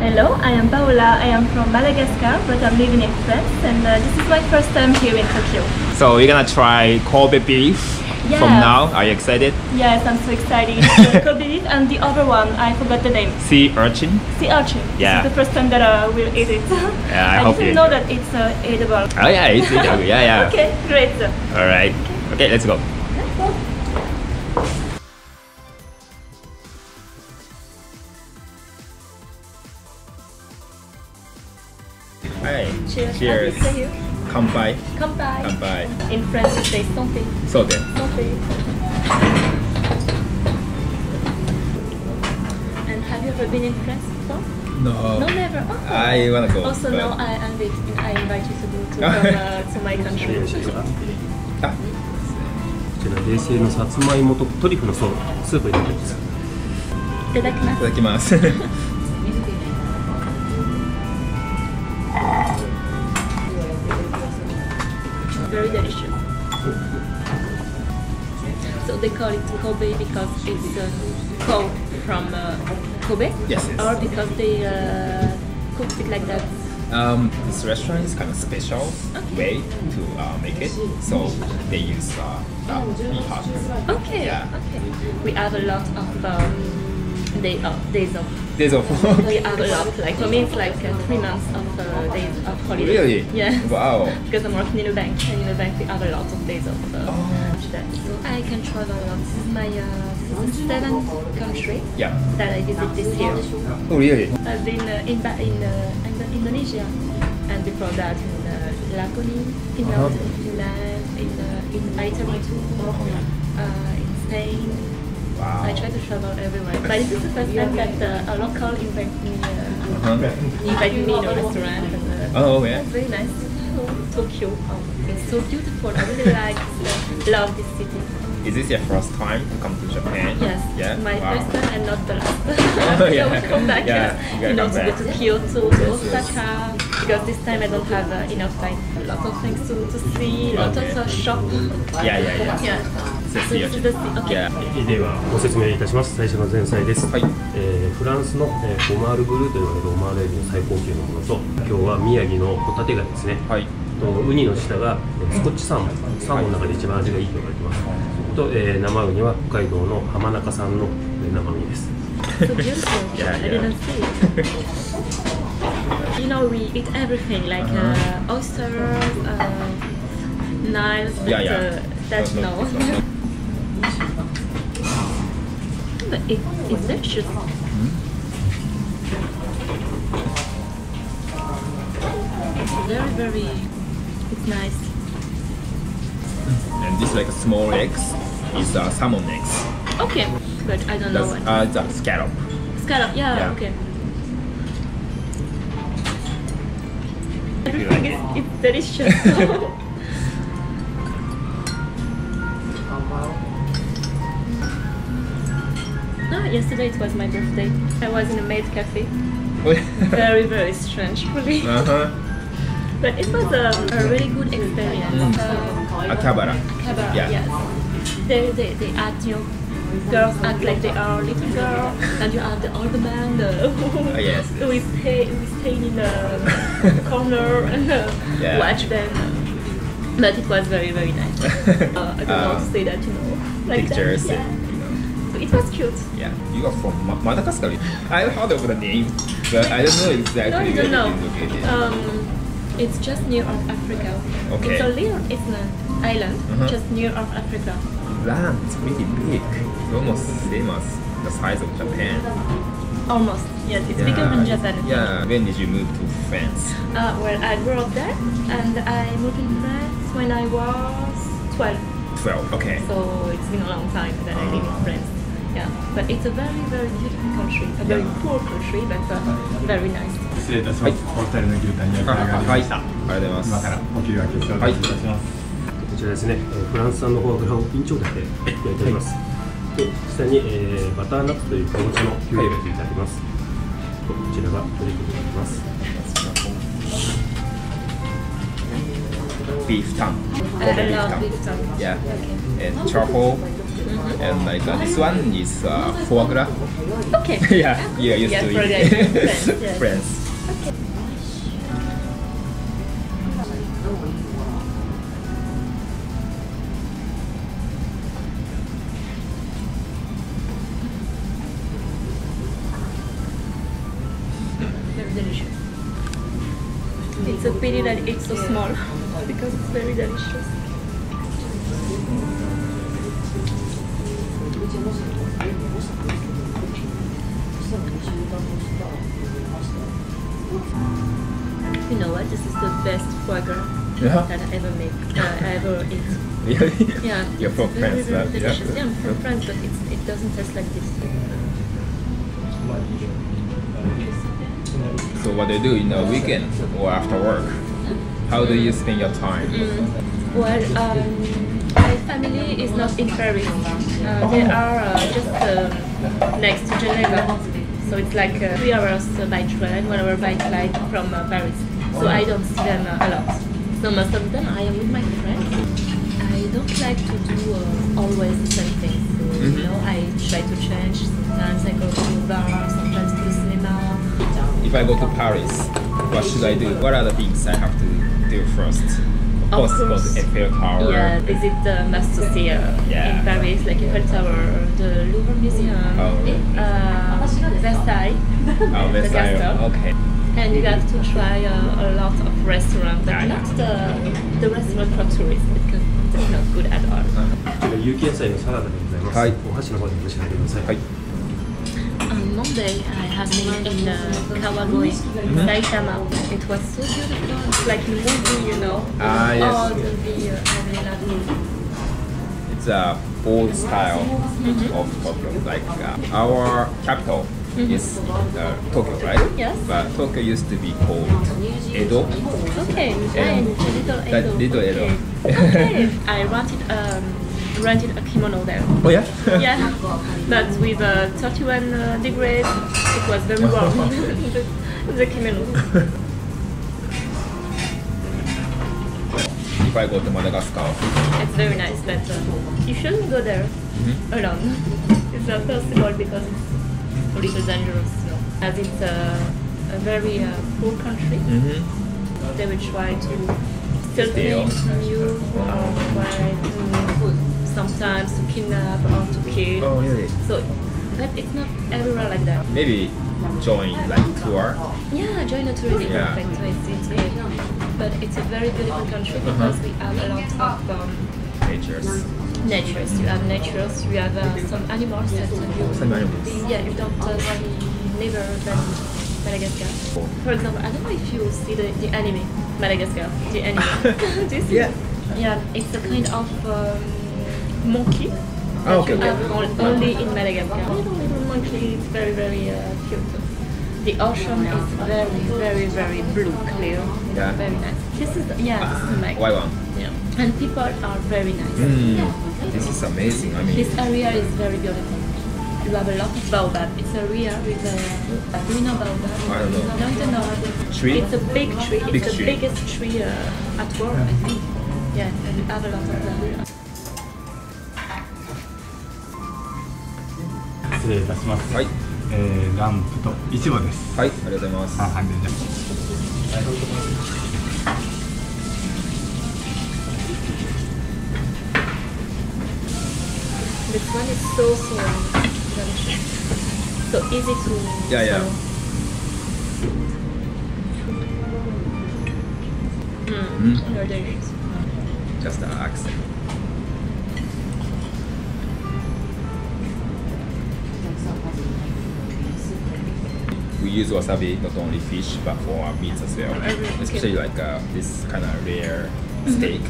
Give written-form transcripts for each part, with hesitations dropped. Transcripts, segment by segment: Hello, I am Paola. I am from Madagascar, but I'm living in France, and this is my first time here in Tokyo. So we're gonna try Kobe beef from now. Are you excited? Yes, I'm so excited. Kobe beef and the other one, I forgot the name. Sea urchin? Sea urchin. Yeah. This is the first time that I will eat it. Yeah, I hope didn't know that it's edible. Oh yeah, it's edible. Yeah, yeah. Okay, great. All right. Okay, let's go. Hi. Cheers. Cheers. Kampai. Kampai. Kampai. In French, it says santé. Santé. Santé. And have you ever been in France before? No. No, never. Oh. I wanna go. Also, no. I invite you to go to my country. Ah. こちら冷製のさつまいもとトリュフのソーススープになってます。いただきます。いただきます。Very delicious. So they call it Kobe because it's Kobe from Kobe. Yes, yes. Or because they cooked it like that. This restaurant is kind of special way to make it, so they use that. Okay, yeah. Okay. We have a lot of days off. Days off. We have a lot. Like for me, it's like 3 months of days of holiday. Really? Yeah. Wow. Because I'm working in a bank, and in a bank we have a lot of days off. So I can travel a lot. This is my seventh country that I visit this year. Oh really? I've been in Indonesia, and before that in Laponie, in Finland, in Italy too, in Spain. Wow. I try to travel everywhere, but this is the first time that a local invited me in a restaurant. And, oh yeah. Very nice. Tokyo, it's so beautiful. I really love this city. Is this your first time to come to Japan? Yes. Yeah? My first time and not the last. I will come back. Yeah. To go to Kyoto, to Osaka, because this time I don't have enough time. A lot of things to see, a lot of shop. Yeah. ではご説明いたします。最初の前菜です。フランスのオマールブルーというのがオマールエビの最高級のものと、今日は宮城のホタテがですね。ウニの下がスコッチサーモン、サーモンの中で一番味がいいと言われてます。と生ウニは北海道の浜中産の生ウニです。You know we eat everything like oysters, knives, that's no. It's delicious. Very, it's nice. And this like a small eggs is salmon eggs. Okay, but I don't know. The scallop. Scallop, yeah. Okay. Everything is delicious. Yesterday it was my birthday. I was in a maid cafe. Very, very strange really. But it was a really good experience. Akabara. Yes. They act, you know, girls act like they are little girls, and you have the older man who is stay in the corner and watch them. But it was very, very nice. I don't want to say that, you know. Like pictures. That. Yeah. It was cute. Yeah, you are from Madagascar. I heard of the name, but I don't know exactly. No, you don't know. It's just near of Africa. Okay. It's a little island, just near of Africa. Land, it's pretty big. It's almost same as the size of Japan. Almost, yes. It's bigger than Japan. Yeah. When did you move to France? Well, I grew up there, and I moved in France when I was 12. 12. Okay. So it's been a long time that I live in France. Yeah, but it's a very, very beautiful country. A very poor country, but very nice. 失礼いたします。お二人の牛タン焼き上がりました。ありがとうございます。今からお給が決定いたします。こちらですね、フランス産のフォアグラを緊張で焼いております。で、下にバターナッツというかぼちゃのピューレがついてあります。こちらが取り込んでいきます。ビーフタン。I love beef tongue. Yeah, and truffle. and like this one is foie gras. Okay. Yeah, you used to eat France. France. Okay. Very delicious. It's a pity that it's so small because it's very delicious. You know what? This is the best foie gras that I ever make. I ever eat. Really? Yeah. You're from France, right? Yeah, I'm from France, but it doesn't taste like this. So what do you do in the weekend or after work? How do you spend your time? Well, my family is not in Paris. They are just next to Geneva. So it's like 3 hours by train, 1 hour by flight from Paris. So I don't see them a lot. So most of them I am with my friends. I don't like to do always the same thing. So, you know, I try to change. Sometimes I go to a bar, sometimes to the cinema. If I go to Paris, what should I do? What are the things I have to do first? Of course, Eiffel Tower. Yeah, visit the Massé in Paris, like Eiffel Tower, the Louvre Museum, Versailles, the castle. Okay. And you have to try a lot of restaurants, but not the restaurant for tourists because it's not good at all. On Monday, I have been in Kawagoe, Saitama. It was so beautiful. It's like a movie, you know. Ah, yes. All the it's a old style of Tokyo. Like our capital is Tokyo, right? Yes. But Tokyo used to be called Edo. Okay, and little Edo. Okay. I rented a kimono there. Oh yeah? Yeah, but with 31 degrees, it was very warm, the kimono. If I go to Madagascar. It's very nice, but you shouldn't go there alone. It's not possible because it's a little dangerous, you know. As it's a very poor country, they will try to steal things from you or try to sometimes to kidnap or to kill. Oh, really? So, but it's not everywhere like that. Maybe join like tour. Yeah, join a tourism company. But it's a very beautiful country because we have a lot of natures. You have natures. You have some animals that you you don't see never than Madagascar. For example, I don't know if you see the anime Madagascar. The anime. Do you see? Yeah. Yeah, it's a kind of monkey that only in Madagascar. Little monkey, it's very cute. The ocean is very blue, clear. It's very nice. This is my one. Yeah. And people are very nice. This is amazing. I mean, this area is very beautiful. You have a lot of baobab. It's a area with a do you know baobab? I don't know. No, you don't know. Tree? It's a big tree. It's the biggest tree at world, I think. Yeah, and you have a lot of them. 失礼いたします。はい。ランプとイチゴです。はい、ありがとうございます。半々でじゃあ。This one is so delicious, so easy to. Yeah. They're delicious. Just the accent. We use wasabi not only fish but for our meats as well, especially like this kind of rare steak.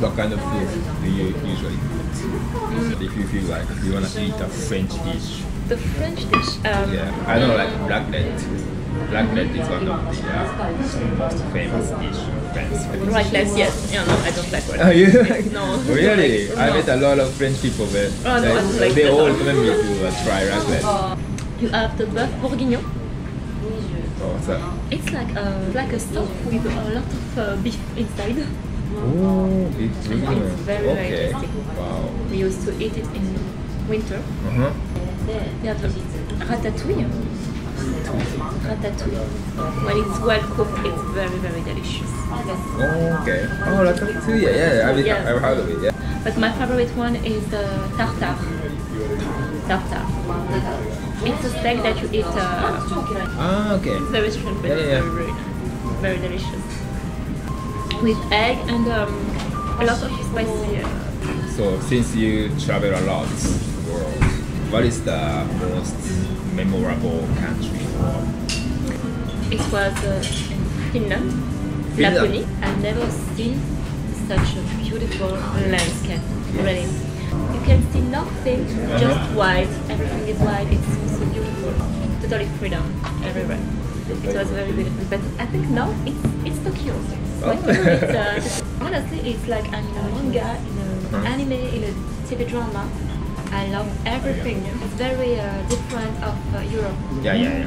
What kind of food do you usually eat? If you feel like you want to eat a French dish. The French dish? Yeah, I know, like raclette. Raclette is one of the most famous dish in France. Raclette, yes. Yeah, no, I don't like raclette. Oh, you like? No. Really? No. I met a lot of French people there. Oh, no, like they all want me to try raclette. You have the beef bourguignon. Oh, what's that? It's like a stuff with a lot of beef inside. Oh, it's regular. It's very, okay. Very tasty. Wow. We used to eat it in winter. Uh-huh. The other ratatouille. Ratatouille. When it's well cooked, it's very, very delicious. Oh, okay. Oh, ratatouille. Yeah, I've heard of it. Yeah. But my favorite one is the tartare. Tartare. It's a steak that you eat. Ah, okay. It's very strange, but it's very, very, very delicious. With egg and a lot of spicy. So, since you travel a lot in the world, what is the most memorable country? It was Finland, Laponie. I've never seen such a beautiful landscape, really. You can see nothing, just white. Everything is white. It's so beautiful. Totally freedom everywhere. It was very beautiful. But I think now it's Tokyo. My favorite, honestly, it's like I'm in a manga, in an anime, in a TV drama. I love everything. It's very different of Europe. Yeah.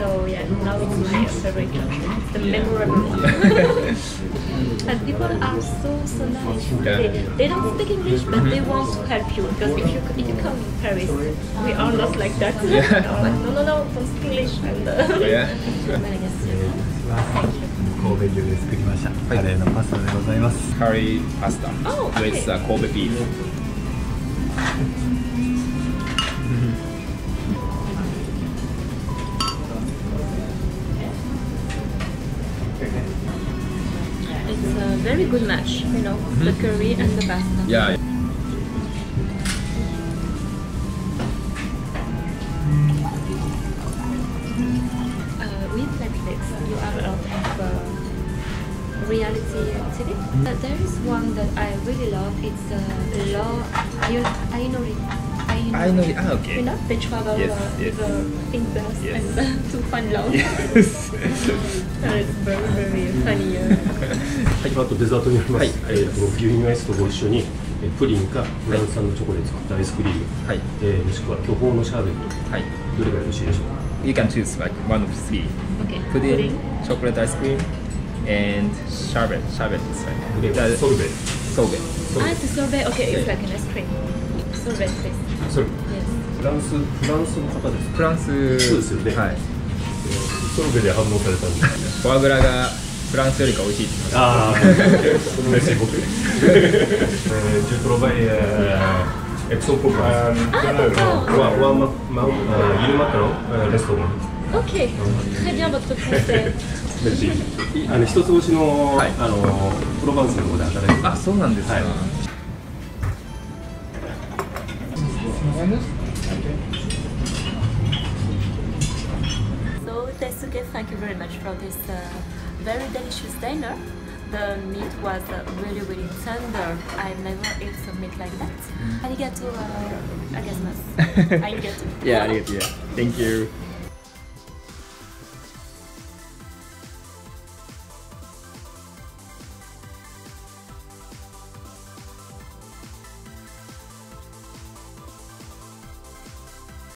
So yeah, now it's my favorite country. It's the memorable one. And people are so nice. Yeah. They don't speak English, but they want to help you. Because if you come to Paris, we are not like that. Yeah. Like, no, don't speak English. And, Thank you. 神戸牛で作りました。カレーのパスタでございます。カレーパスタ with Kobe beef。It's a very good match, you know, the curry and the pasta. Yeah. With Netflix, you have a lot of reality TV. But there is one that I really love. It's Ainori. Ah, okay. You know, they travel in bus and to find love. Yes. It's very, very funny. はい、あとデザートにあります。牛乳アイスとご一緒にプリンかフランス産のチョコレートを使ったアイスクリーム。はい。もしくは巨峰のシャーベット。はい。どれがよろしいでしょうか。 You can choose like one of three. Okay. Pudding, chocolate ice cream, and sherbet. Sherbet is like sorbet. Ah, it's a sorbet. Okay, it's like an ice cream. Sorbet, please. Sorbet. Yes. France. Sorbet で反応されたんです。フォアグラがフランスよりか美味しいって言ってました。ああ。嬉しい僕。Je trouve Exo Popas. Il macaron, restaurant. Ok, très bien votre français. Merci. 一つ星のプロバンスの方で働いて。あ、そうなんですか。So Tetsuke, thank you very much for this very delicious dinner. The meat was really, really tender. I never ate some meat like that. Arigatou, arigatou. Yeah, arigatou. Thank you.